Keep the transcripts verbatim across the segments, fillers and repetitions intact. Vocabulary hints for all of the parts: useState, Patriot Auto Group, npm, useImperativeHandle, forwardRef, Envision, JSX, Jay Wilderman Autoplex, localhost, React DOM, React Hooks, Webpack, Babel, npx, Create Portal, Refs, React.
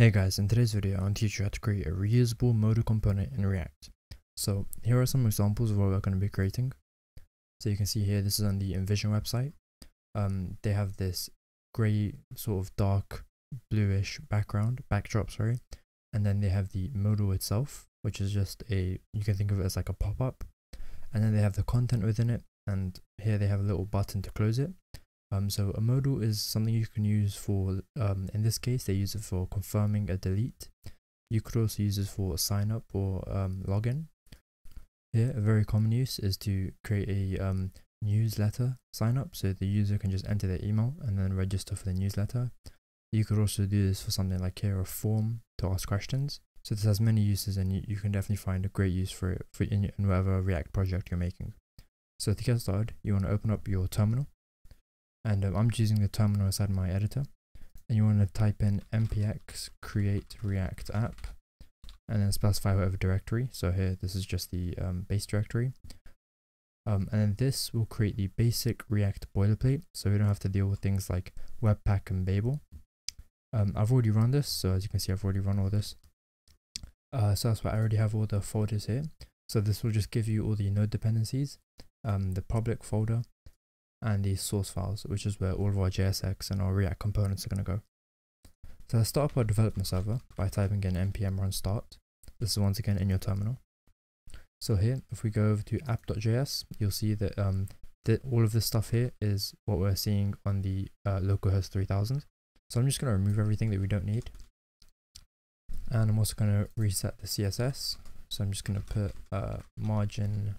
Hey guys, in today's video I'll teach you how to create a reusable modal component in React. So here are some examples of what we're going to be creating. So you can see here, this is on the Envision website. Um, they have this grey sort of dark bluish background, backdrop sorry, and then they have the modal itself, which is just a, you can think of it as like a pop-up, and then they have the content within it, and here they have a little button to close it. Um, so a modal is something you can use for, um, in this case, they use it for confirming a delete. You could also use it for sign up or um, login. Here, a very common use is to create a um, newsletter sign up, so the user can just enter their email and then register for the newsletter. You could also do this for something like here, a form to ask questions. So this has many uses, and you, you can definitely find a great use for it for in, in whatever React project you're making. So to get started, you want to open up your terminal. And um, I'm choosing the terminal inside my editor, and you want to type in npx create react app, and then specify whatever directory. So here, this is just the um, base directory, um, and then this will create the basic React boilerplate, so we don't have to deal with things like Webpack and Babel. Um, I've already run this, so as you can see, I've already run all this. Uh, so that's why I already have all the folders here. So this will just give you all the node dependencies, um, the public folder, and these source files, which is where all of our J S X and our React components are going to go. So let's start up our development server by typing in npm run start. This is once again in your terminal. So here, if we go over to app.js, you'll see that, um, that all of this stuff here is what we're seeing on the uh, localhost three thousand. So I'm just going to remove everything that we don't need. And I'm also going to reset the C S S. So I'm just going to put uh, margin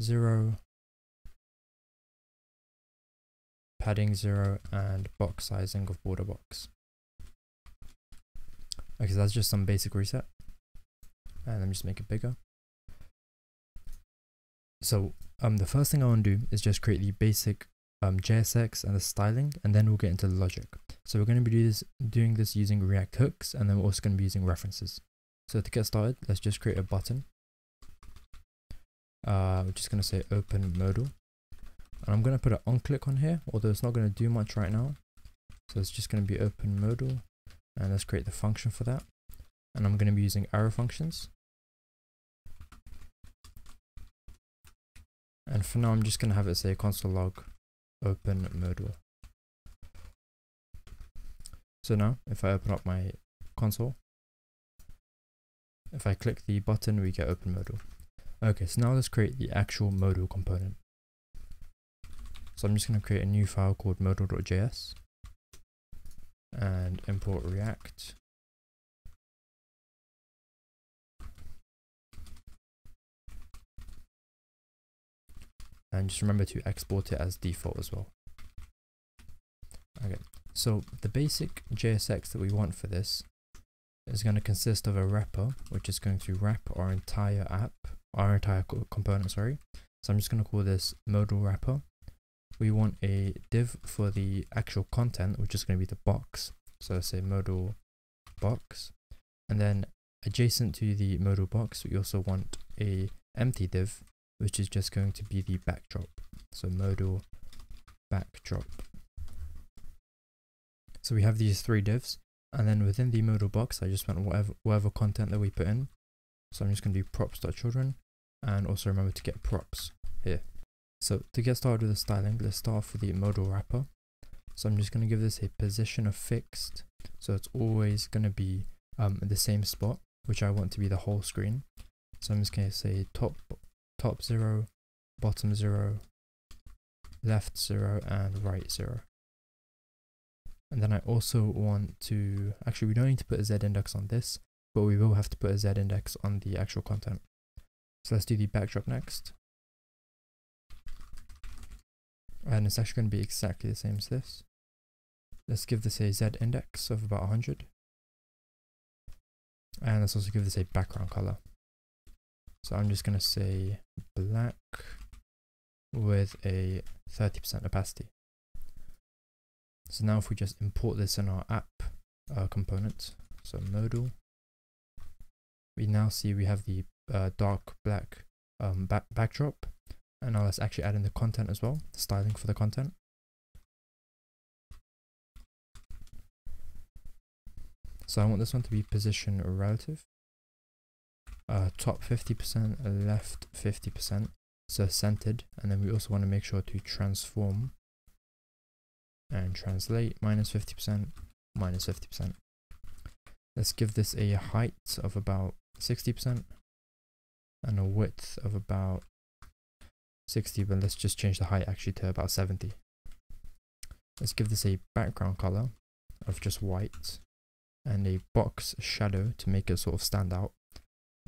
zero, padding zero, and box sizing of border box. Okay, so that's just some basic reset, and let me just make it bigger. So um, the first thing I want to do is just create the basic um, J S X and the styling, and then we'll get into the logic. So we're going to be do this, doing this using React hooks, and then we're also going to be using references. So to get started, let's just create a button. Uh, we're just going to say open modal. And I'm going to put an onClick on here, although it's not going to do much right now. So it's just going to be open modal, and let's create the function for that. And I'm going to be using arrow functions. And for now, I'm just going to have it say console log open modal. So now, if I open up my console, if I click the button, we get open modal. Okay, so now let's create the actual modal component. So I'm just going to create a new file called modal.js and import React. And just remember to export it as default as well. Okay, so the basic J S X that we want for this is going to consist of a wrapper, which is going to wrap our entire app, our entire component, sorry. So I'm just going to call this modal wrapper. We want a div for the actual content, which is going to be the box. So let's say modal box, and then adjacent to the modal box, we also want a empty div, which is just going to be the backdrop. So modal backdrop. So we have these three divs, and then within the modal box, I just want whatever whatever content that we put in. So I'm just going to do props.children, and also remember to get props here. So to get started with the styling, let's start off with the modal wrapper. So I'm just going to give this a position of fixed. So it's always going to be um, in the same spot, which I want to be the whole screen. So I'm just going to say top, top zero, bottom zero, left zero, and right zero. And then I also want to, actually we don't need to put a Z index on this, but we will have to put a Z index on the actual content. So let's do the backdrop next. And it's actually going to be exactly the same as this. Let's give this a Z index of about one hundred. And let's also give this a background color. So I'm just going to say black with a thirty percent opacity. So now if we just import this in our app uh, component, so modal, we now see we have the uh, dark black um, back backdrop. And now let's actually add in the content as well, the styling for the content. So I want this one to be position relative, uh, top fifty percent, left fifty percent, so centered. And then we also want to make sure to transform and translate minus fifty percent, minus fifty percent. Let's give this a height of about sixty percent and a width of about sixty, but let's just change the height actually to about seventy. Let's give this a background color of just white and a box shadow to make it sort of stand out,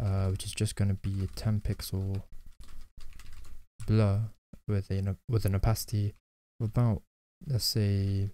uh, which is just going to be a ten pixel blur with an, with an opacity of about, let's say,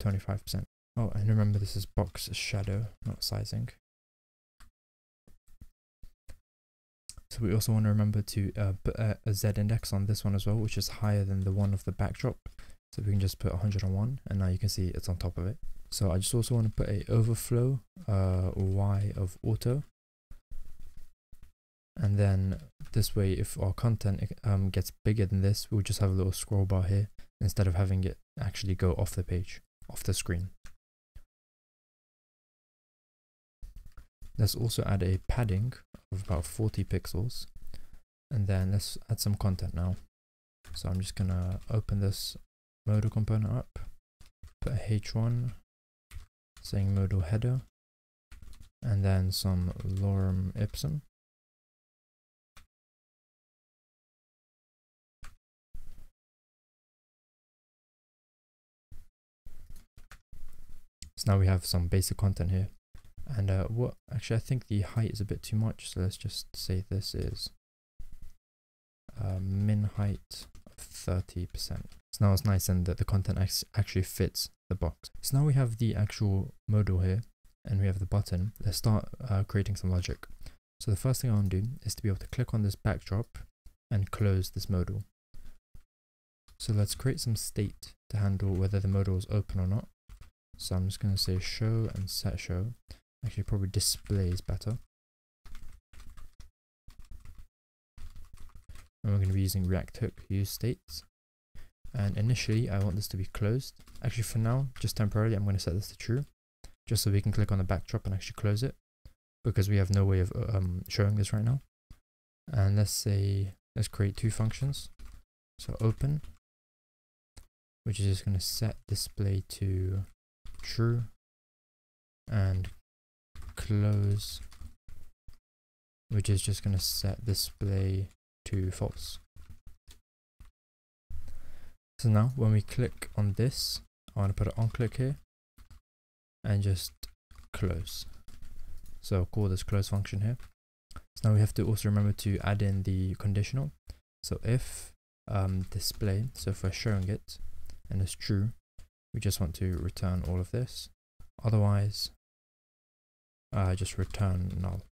twenty-five percent. Oh, and remember this is box shadow, not sizing. So we also want to remember to uh, put a, a Z index on this one as well, which is higher than the one of the backdrop. So we can just put one hundred and one, and now you can see it's on top of it. So I just also want to put a overflow uh, Y of auto. And then this way, if our content um, gets bigger than this, we'll just have a little scroll bar here instead of having it actually go off the page, off the screen. Let's also add a padding of about forty pixels, and then let's add some content now. So I'm just gonna open this modal component up, put a H one saying modal header, and then some lorem ipsum. So now we have some basic content here. And uh, what, actually I think the height is a bit too much, so let's just say this is uh, min height of thirty percent. So now it's nice and that the content ac actually fits the box. So now we have the actual modal here, and we have the button. Let's start uh, creating some logic. So the first thing I want to do is to be able to click on this backdrop and close this modal. So let's create some state to handle whether the modal is open or not. So I'm just going to say show and set show. Actually, probably display is better. And we're going to be using React Hook useState. And initially, I want this to be closed. Actually, for now, just temporarily, I'm going to set this to true, just so we can click on the backdrop and actually close it, because we have no way of um, showing this right now. And let's say, let's create two functions. So open, which is just going to set display to true, and close, which is just going to set display to false. So now when we click on this, I want to put an on click here and just close. So I'll call this close function here. So now we have to also remember to add in the conditional. So if um, display, so if we're showing it and it's true, we just want to return all of this. Otherwise, uh, just return null.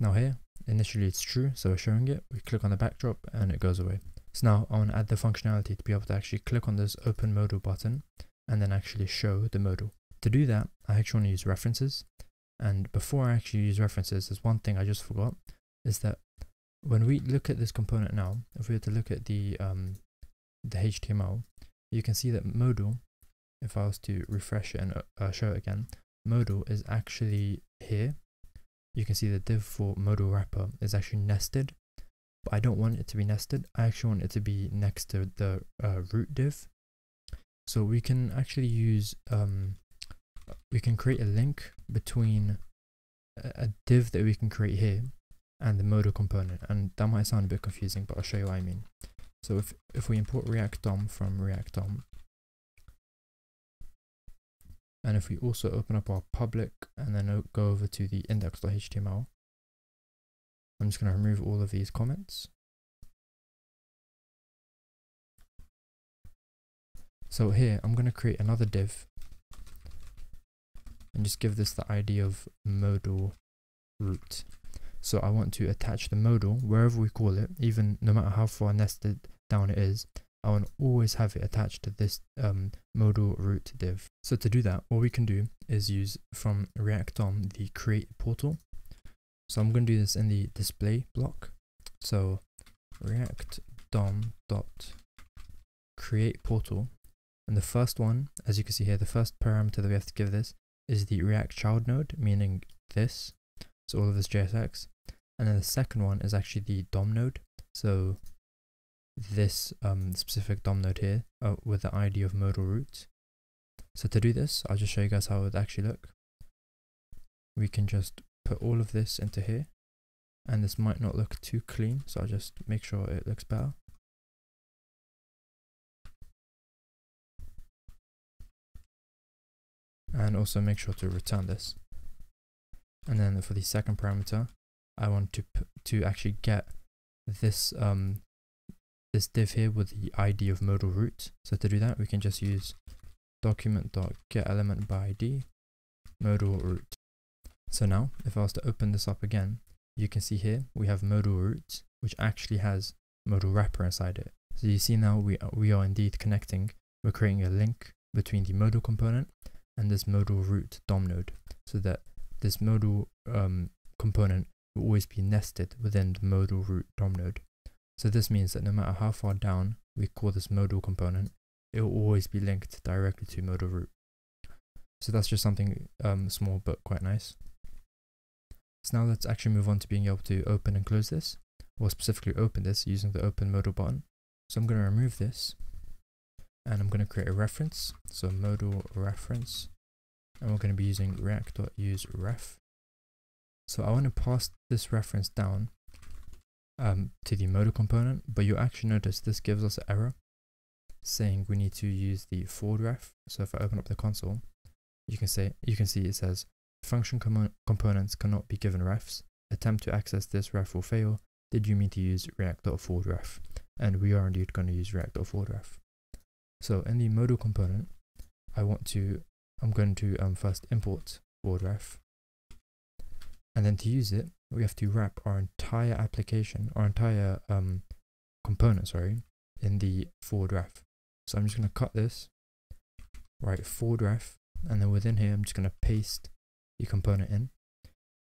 Now here, initially it's true, so we're showing it. We click on the backdrop and it goes away. So now I want to add the functionality to be able to actually click on this open modal button and then actually show the modal. To do that, I actually want to use references. And before I actually use references, there's one thing I just forgot, is that when we look at this component now, if we were to look at the, um, the H T M L, you can see that modal, if I was to refresh it and uh, show it again, modal is actually here. You can see the div for modal wrapper is actually nested, but I don't want it to be nested. I actually want it to be next to the uh, root div. So we can actually use, um, we can create a link between a div that we can create here and the modal component. And that might sound a bit confusing, but I'll show you what I mean. So if, if we import React D O M from React D O M, and if we also open up our public and then go over to the index dot H T M L, I'm just going to remove all of these comments. So here, I'm going to create another div and just give this the I D of modal root. So I want to attach the modal wherever we call it, even no matter how far nested down it is, I want to always have it attached to this um, modal root div. So to do that, what we can do is use from React D O M the Create Portal. So I'm going to do this in the display block. So React D O M dot Create Portal, and the first one, as you can see here, the first parameter that we have to give this is the React child node, meaning this, so all of this J S X. And then the second one is actually the D O M node, so this um, specific D O M node here uh, with the I D of modal root. So to do this, I'll just show you guys how it would actually look. We can just put all of this into here, and this might not look too clean, so I'll just make sure it looks better. And also make sure to return this. And then for the second parameter, I want to p to actually get this um this div here with the I D of modal root. So to do that, we can just use document.getElementById modal root. So now, if I was to open this up again, you can see here we have modal root, which actually has modal wrapper inside it. So you see now we are, we are indeed connecting. We're creating a link between the modal component and this modal root D O M node, so that this modal um, component will always be nested within the modal root D O M node. So this means that no matter how far down we call this modal component, it will always be linked directly to modal root. So that's just something um, small but quite nice. So now let's actually move on to being able to open and close this, or specifically open this using the open modal button. So I'm going to remove this, and I'm going to create a reference, so modal reference, and we're going to be using react.useRef. So I want to pass this reference down um, to the modal component, but you'll actually notice this gives us an error saying we need to use the forwardRef. So if I open up the console, you can say you can see it says function com components cannot be given refs. Attempt to access this ref will fail. Did you mean to use react.forwardRef? And we are indeed going to use react.forwardRef. So in the modal component, I want to, I'm going to um, first import forwardRef, and then to use it, we have to wrap our entire application, our entire um, component, sorry, in the forwardRef. So I'm just going to cut this, write forwardRef, and then within here, I'm just going to paste the component in.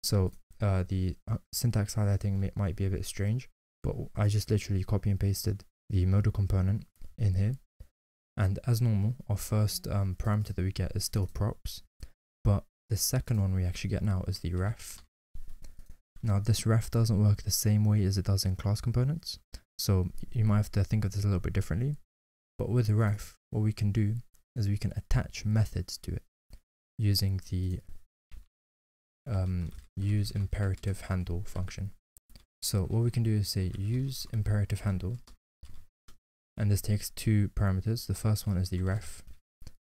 So uh, the uh, syntax highlighting may, might be a bit strange, but I just literally copy and pasted the modal component in here. And as normal, our first um, parameter that we get is still props, but the second one we actually get now is the ref. Now this ref doesn't work the same way as it does in class components, so you might have to think of this a little bit differently. But with the ref, what we can do is we can attach methods to it using the um, useImperativeHandle function. So what we can do is say useImperativeHandle. And this takes two parameters. The first one is the ref,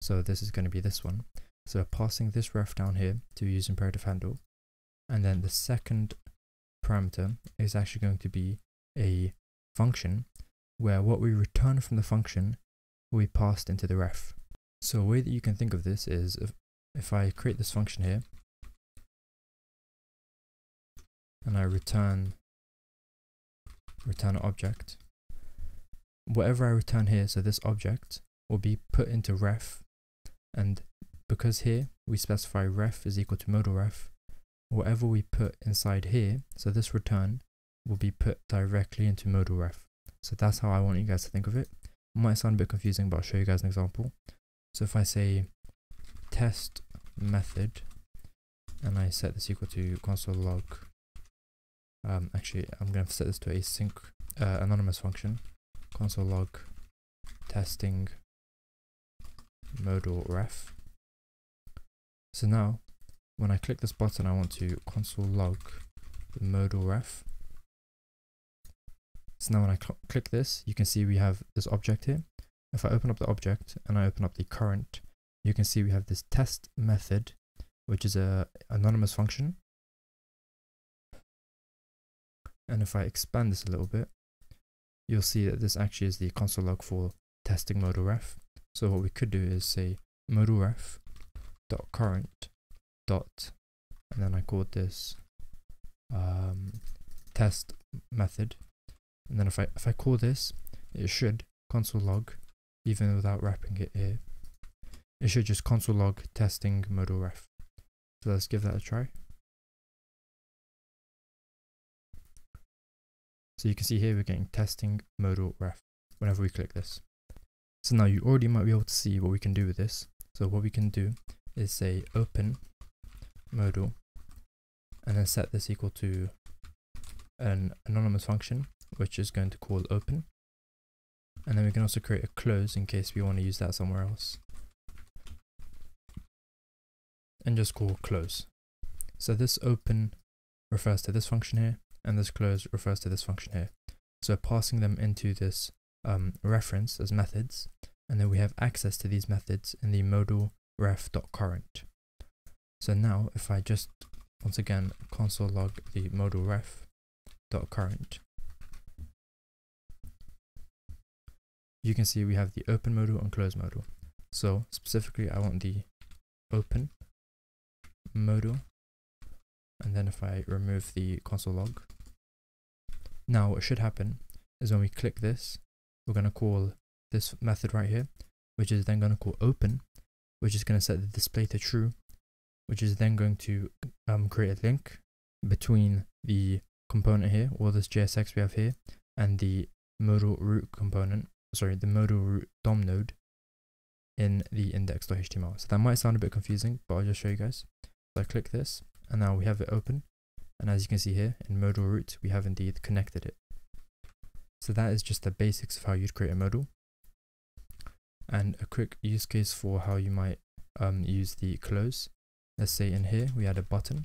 so this is going to be this one. So we're passing this ref down here to use imperative handle, and then the second parameter is actually going to be a function where what we return from the function will be passed into the ref. So a way that you can think of this is if, if I create this function here and I return return an object, whatever I return here, so this object, will be put into ref, and because here we specify ref is equal to modal ref, whatever we put inside here, so this return, will be put directly into modal ref. So that's how I want you guys to think of it. It might sound a bit confusing, but I'll show you guys an example. So if I say test method, and I set this equal to console log, um, actually I'm going to, to set this to a sync uh, anonymous function, console log testing modal ref. So now when I click this button, I want to console log the modal ref. So now when I cl click this, you can see we have this object here. If I open up the object and I open up the current, you can see we have this test method, which is a anonymous function. And if I expand this a little bit, you'll see that this actually is the console log for testing modal ref. So what we could do is say modal ref dot current dot, and then I called this um, test method, and then if I if I call this, it should console log, even without wrapping it here, it should just console log testing modal ref. So let's give that a try. So you can see here we're getting testing modal ref whenever we click this. So now you already might be able to see what we can do with this. So what we can do is say open modal, and then set this equal to an anonymous function which is going to call open, and then we can also create a close in case we want to use that somewhere else, and just call close. So this open refers to this function here, and this close refers to this function here. So passing them into this um, reference as methods, and then we have access to these methods in the modal ref.current. So now if I just once again console log the modal ref.current, you can see we have the open modal and close modal. So specifically I want the open modal, and then if I remove the console log, now what should happen is when we click this, we're going to call this method right here, which is then going to call open, which is going to set the display to true, which is then going to um, create a link between the component here, or this J S X we have here, and the modal root component, sorry, the modal root D O M node in the index.html. So that might sound a bit confusing, but I'll just show you guys. So I click this, and now we have it open, and as you can see here in modal root we have indeed connected it. So that is just the basics of how you'd create a modal, and a quick use case for how you might um, use the close. Let's say in here we had a button,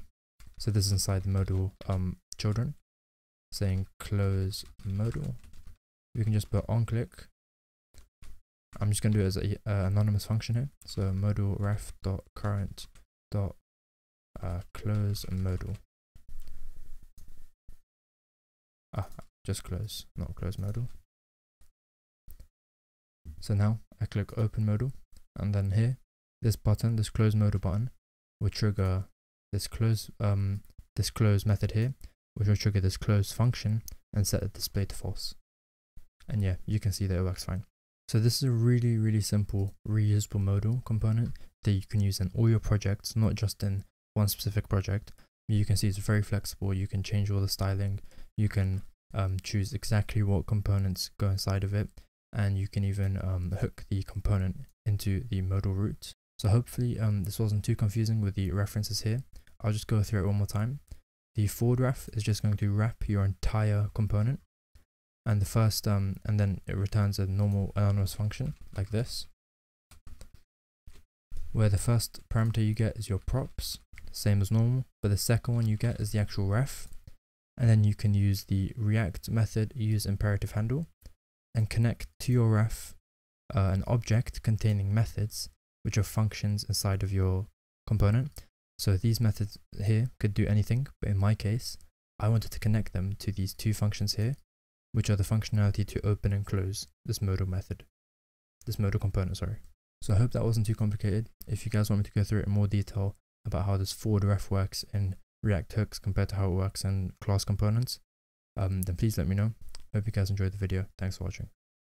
so this is inside the modal um, children, saying close modal. We can just put on click. I'm just going to do it as an uh, anonymous function here, so modal ref.current. Uh, close modal. Ah, just close, not close modal. So now I click open modal, and then here, this button, this close modal button, will trigger this close um this close method here, which will trigger this close function and set the display to false. And yeah, you can see that it works fine. So this is a really really simple reusable modal component that you can use in all your projects, not just in one specific project. You can see it's very flexible. You can change all the styling, you can um, choose exactly what components go inside of it, and you can even um, hook the component into the modal root. So hopefully um, this wasn't too confusing with the references here. I'll just go through it one more time. The forward ref is just going to wrap your entire component, and the first um, and then it returns a normal anonymous function like this, where the first parameter you get is your props, same as normal, but the second one you get is the actual ref, and then you can use the React method useImperativeHandle and connect to your ref uh, an object containing methods which are functions inside of your component. So these methods here could do anything, but in my case I wanted to connect them to these two functions here, which are the functionality to open and close this modal method, this modal component, sorry. So I hope that wasn't too complicated. If you guys want me to go through it in more detail about how this forward ref works in React Hooks compared to how it works in class components, um, then please let me know. Hope you guys enjoyed the video. Thanks for watching.